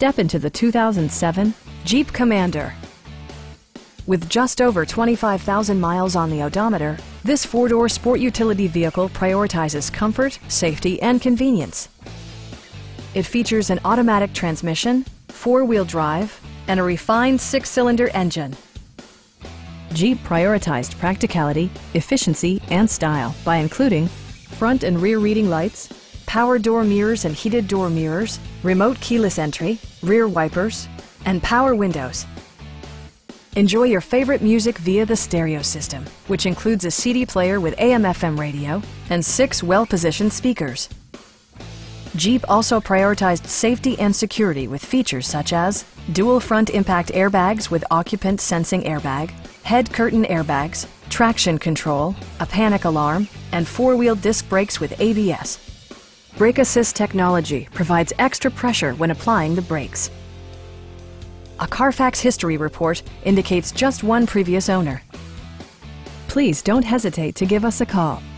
Step into the 2007 Jeep Commander. With just over 25,000 miles on the odometer, this four-door sport utility vehicle prioritizes comfort, safety, and convenience. It features an automatic transmission, four-wheel drive, and a refined six-cylinder engine. Jeep prioritized practicality, efficiency, and style by including front and rear reading lights, power door mirrors and heated door mirrors, remote keyless entry, rear wipers, and power windows. Enjoy your favorite music via the stereo system, which includes a CD player with AM/FM radio and 6 well-positioned speakers. Jeep also prioritized safety and security with features such as dual front impact airbags with occupant sensing airbag, head curtain airbags, traction control, a panic alarm, and four-wheel disc brakes with ABS. Brake assist technology provides extra pressure when applying the brakes. A Carfax history report indicates just one previous owner. Please don't hesitate to give us a call.